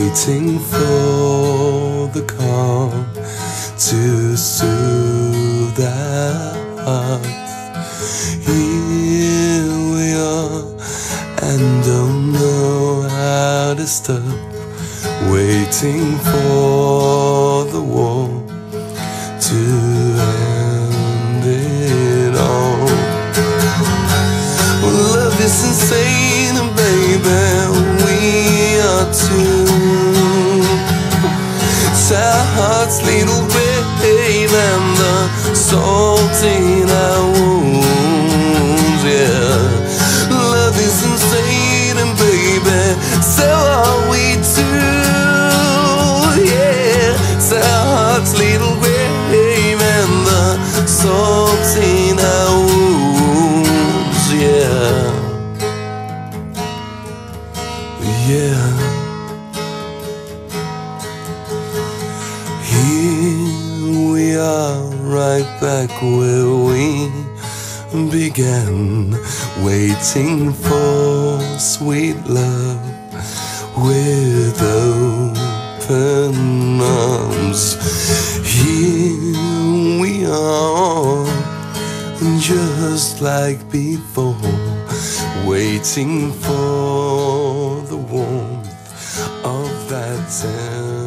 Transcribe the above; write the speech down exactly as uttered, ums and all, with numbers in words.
waiting for the calm to soothe our hearts. Here we are and don't know how to stop, waiting for the war to end it all. Well, love is insane, and baby, we are two. It's our heart's little babe and the salt in our wounds, yeah. Love is insane, and baby, so are we too, yeah. It's our heart's little babe and the salt in our wounds, yeah, yeah. Here we are, right back where we began, waiting for sweet love with open arms. Here we are, just like before, waiting for the warmth of that time.